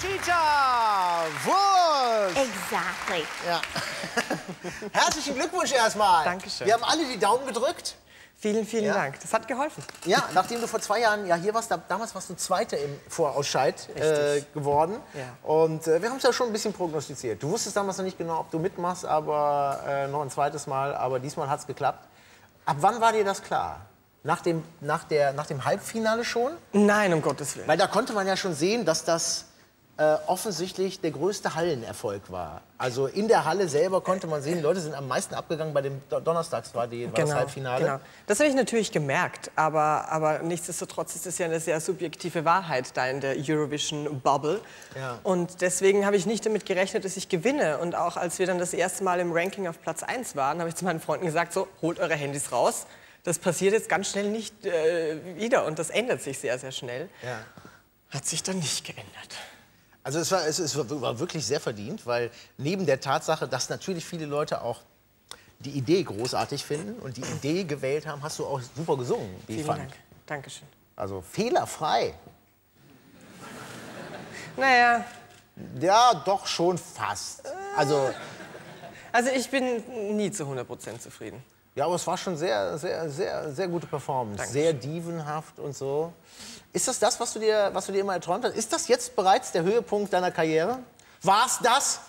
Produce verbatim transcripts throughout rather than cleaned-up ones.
Conchita Wurst. Exactly. Ja. Herzlichen Glückwunsch erstmal. Dankeschön. Wir haben alle die Daumen gedrückt. Vielen, vielen ja. Dank. Das hat geholfen. Ja, nachdem du vor zwei Jahren ja hier warst, da, damals warst du Zweite im Vorausscheid äh, geworden. Ja. Und äh, wir haben es ja schon ein bisschen prognostiziert. Du wusstest damals noch nicht genau, ob du mitmachst, aber äh, noch ein zweites Mal. Aber diesmal hat es geklappt. Ab wann war dir das klar? Nach dem, nach, der, nach dem Halbfinale schon? Nein, um Gottes Willen. Weil da konnte man ja schon sehen, dass das äh, offensichtlich der größte Hallenerfolg war. Also in der Halle selber konnte man sehen, die Leute sind am meisten abgegangen, bei dem Donnerstags war, die, war genau, das Halbfinale. Genau. Das habe ich natürlich gemerkt, aber, aber nichtsdestotrotz ist es ja eine sehr subjektive Wahrheit da in der Eurovision-Bubble. Ja. Und deswegen habe ich nicht damit gerechnet, dass ich gewinne. Und auch als wir dann das erste Mal im Ranking auf Platz eins waren, habe ich zu meinen Freunden gesagt, so, holt eure Handys raus. Das passiert jetzt ganz schnell nicht äh, wieder und das ändert sich sehr, sehr schnell. Ja. Hat sich dann nicht geändert. Also es war, es, es war wirklich sehr verdient, weil neben der Tatsache, dass natürlich viele Leute auch die Idee großartig finden und die Idee gewählt haben, hast du auch super gesungen, wie ich fand. Vielen Dank. Dankeschön. Also fehlerfrei. Naja. Ja, doch schon fast. Äh. Also, also ich bin nie zu hundert Prozent zufrieden. Ja, aber es war schon sehr, sehr, sehr, sehr gute Performance. Danke. Sehr divenhaft und so. Ist das das, was du dir, was du dir immer erträumt hast? Ist das jetzt bereits der Höhepunkt deiner Karriere? War's das?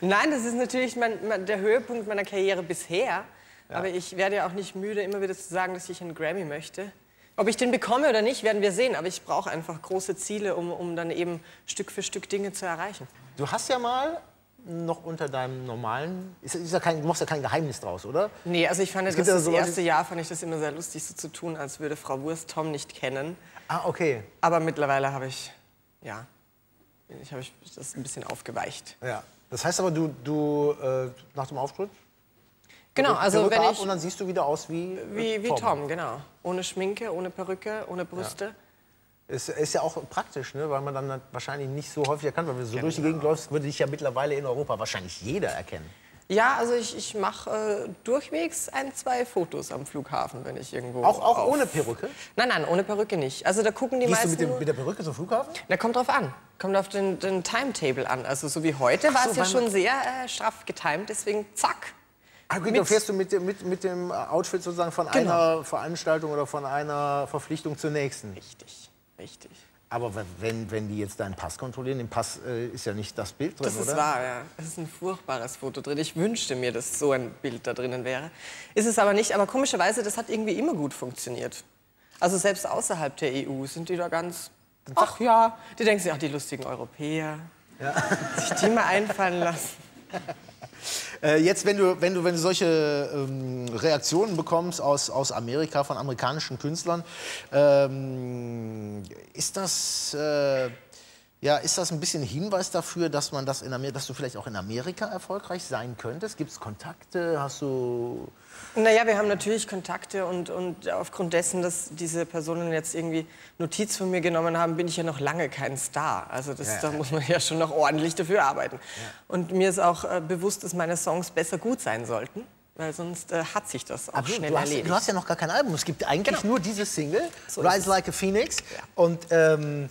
Nein, das ist natürlich mein, mein, der Höhepunkt meiner Karriere bisher. Ja. Aber ich werde auch nicht müde, immer wieder zu sagen, dass ich einen Grammy möchte. Ob ich den bekomme oder nicht, werden wir sehen. Aber ich brauche einfach große Ziele, um, um dann eben Stück für Stück Dinge zu erreichen. Du hast ja mal... noch unter deinem normalen... Ist, ist ja kein, du machst ja kein Geheimnis draus, oder? Nee, also ich fand das, das, das so erste Jahr fand ich das immer sehr lustig, so zu tun, als würde Frau Wurst Tom nicht kennen. Ah, okay. Aber mittlerweile habe ich, ja, ich habe das ein bisschen aufgeweicht. Ja, das heißt aber, du, du äh, nach dem Auftritt? Genau, also wenn ich... Und dann siehst du wieder aus wie Wie, wie Tom. Tom, genau. Ohne Schminke, ohne Perücke, ohne Brüste. Ja. Ist, ist ja auch praktisch, ne? Weil man dann wahrscheinlich nicht so häufig erkannt wird. Wenn du so genau. durch die Gegend läufst, würde dich ja mittlerweile in Europa wahrscheinlich jeder erkennen. Ja, also ich, ich mache äh, durchwegs ein, zwei Fotos am Flughafen, wenn ich irgendwo... Auch, auch ohne Perücke? Nein, nein, ohne Perücke nicht. Also da gucken die Gehst meisten... Gehst du mit, dem, mit der Perücke zum Flughafen? Da kommt drauf an. Kommt auf den, den Timetable an. Also so wie heute so, war es ja schon sehr äh, straff getimt, deswegen zack. Okay, dann fährst du mit, mit, mit dem Outfit sozusagen von genau. einer Veranstaltung oder von einer Verpflichtung zur nächsten. Richtig. Richtig. Aber wenn, wenn die jetzt deinen Pass kontrollieren, im Pass äh, ist ja nicht das Bild drin, oder? Das ist wahr, ja. Es ist ein furchtbares Foto drin. Ich wünschte mir, dass so ein Bild da drinnen wäre. Ist es aber nicht. Aber komischerweise, das hat irgendwie immer gut funktioniert. Also selbst außerhalb der E U sind die da ganz... Ach ja, die denken sich, ach, die lustigen Europäer. Ja. Sich die mal einfallen lassen. Äh, jetzt, wenn du, wenn du, wenn du solche ähm, Reaktionen bekommst aus, aus Amerika, von amerikanischen Künstlern, ähm, ist das, äh, ja, ist das ein bisschen Hinweis dafür, dass man das in Amerika, dass du vielleicht auch in Amerika erfolgreich sein könntest? Gibt es Kontakte? Hast du... Naja, wir haben natürlich Kontakte und, und aufgrund dessen, dass diese Personen jetzt irgendwie Notiz von mir genommen haben, bin ich ja noch lange kein Star. Also das, ja, ja. da muss man ja schon noch ordentlich dafür arbeiten. Ja. Und mir ist auch äh, bewusst, dass meine Songs besser gut sein sollten, weil sonst äh, hat sich das auch Aber schnell du hast, erledigt. Du hast ja noch gar kein Album. Es gibt eigentlich genau. nur diese Single, so Rise Like a Phoenix. Ja. Und ähm,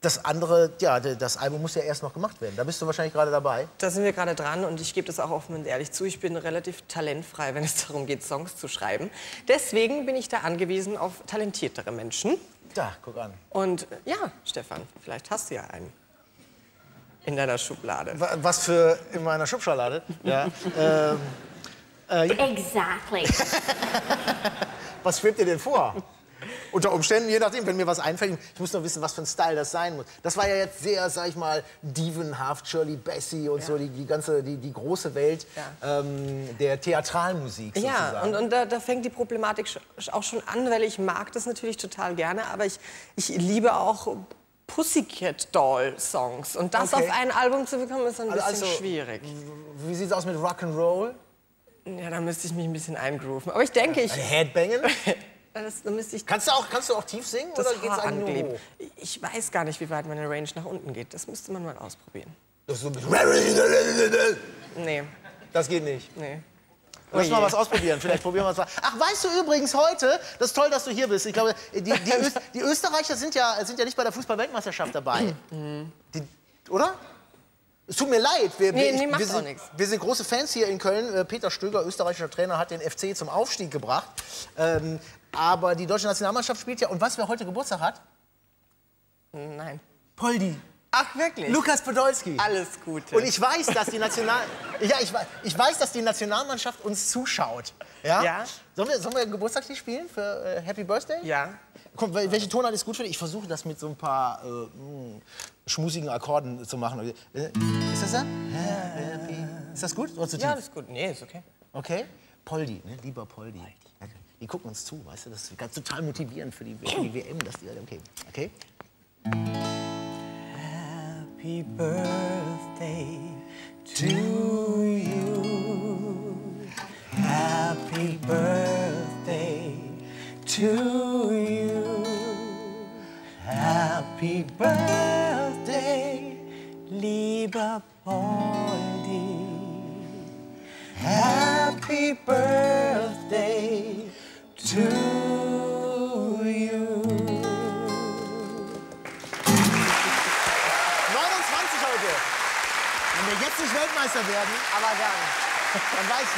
das andere, ja, das Album muss ja erst noch gemacht werden. Da bist du wahrscheinlich gerade dabei. Da sind wir gerade dran und ich gebe das auch offen und ehrlich zu. Ich bin relativ talentfrei, wenn es darum geht, Songs zu schreiben. Deswegen bin ich da angewiesen auf talentiertere Menschen. Da, guck an. Und ja, Stefan, vielleicht hast du ja einen in deiner Schublade. Was für in meiner Schubschublade? Ja. ähm, äh, exactly. Was schwebt dir denn vor? Unter Umständen, je nachdem, wenn mir was einfällt. Ich muss nur wissen, was für ein Style das sein muss. Das war ja jetzt sehr, sag ich mal, divenhaft, Shirley Bassey und ja. so, die, die ganze, die, die große Welt ja. ähm, der Theatralmusik sozusagen. Ja, und, und da, da fängt die Problematik auch schon an, weil ich mag das natürlich total gerne, aber ich, ich liebe auch Pussycat Dolls Songs. Und das okay. auf ein Album zu bekommen, ist ein bisschen also, also, schwierig. Wie sieht's aus mit Rock'n'Roll? Ja, da müsste ich mich ein bisschen eingrooven. Aber ich denke, ich... Headbangen? Das, ich kannst, du auch, kannst du auch tief singen das oder geht's eigentlich nur? Ich weiß gar nicht, wie weit meine Range nach unten geht. Das müsste man mal ausprobieren. Das ist so ein bisschen... Nee. Das geht nicht? Nee. Lass mal was ausprobieren. Vielleicht probieren wir es mal. Ach, weißt du übrigens heute, das ist toll, dass du hier bist. Ich glaube, die, die, Öst, die Österreicher sind ja, sind ja nicht bei der Fußball-Weltmeisterschaft dabei. Die, oder? Es tut mir leid, wir, nee, wir, nee, ich, wir, sind, wir sind große Fans hier in Köln. Peter Stöger, österreichischer Trainer, hat den F C zum Aufstieg gebracht. Ähm, aber die deutsche Nationalmannschaft spielt ja. Und weißt du, wer heute Geburtstag hat? Nein. Poldi. Ach, wirklich? Lukas Podolski. Alles Gute. Und ich weiß, dass die, National ja, ich, ich weiß, dass die Nationalmannschaft uns zuschaut. Ja? Ja. Sollen wir, sollen wir ein Geburtstagslied spielen für äh, Happy Birthday? Ja. Komm, welche Tonart ist gut für dich? Ich versuche das mit so ein paar äh, mh, schmusigen Akkorden zu machen. Ist das da? Happy. Ist das gut? Oder zu tief? Ja, das ist gut. Nee, ist okay. Okay? Poldi, ne? Lieber Poldi. Poldi. Die gucken uns zu, weißt du? Das ist ganz total motivierend für die, die W M, dass die... Okay. Okay? Happy birthday to you. Happy birthday to you. Happy birthday, lieber Poldi. Happy birthday to you. Wenn wir jetzt nicht Weltmeister werden, aber dann, dann weiß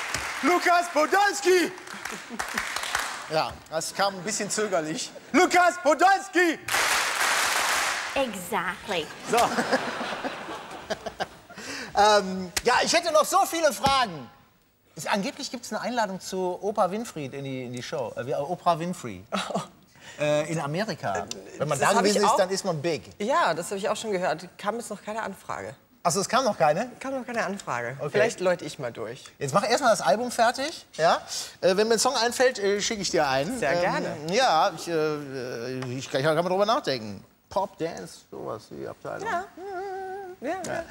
ich nicht. So, Lukas Podolski! Ja, das kam ein bisschen zögerlich. Lukas Podolski! Exactly. So. ähm, ja, ich hätte noch so viele Fragen. Angeblich gibt es eine Einladung zu Oprah Winfrey in die, in die Show. Äh, Oprah Winfrey. Oh. Äh, in Amerika. Wenn man das da gewesen ist, dann ist man big. Ja, das habe ich auch schon gehört. Kam jetzt noch keine Anfrage. Achso, es kam noch keine? Kam noch keine Anfrage. Okay. Vielleicht läute ich mal durch. Jetzt mach erstmal das Album fertig. Ja? Äh, wenn mir ein Song einfällt, äh, schicke ich dir einen. Sehr ähm, gerne. Ja, ich, äh, ich kann, kann mal drüber nachdenken. Pop, Dance, sowas, die Abteilung. Ja. Ja. Ja. Ja.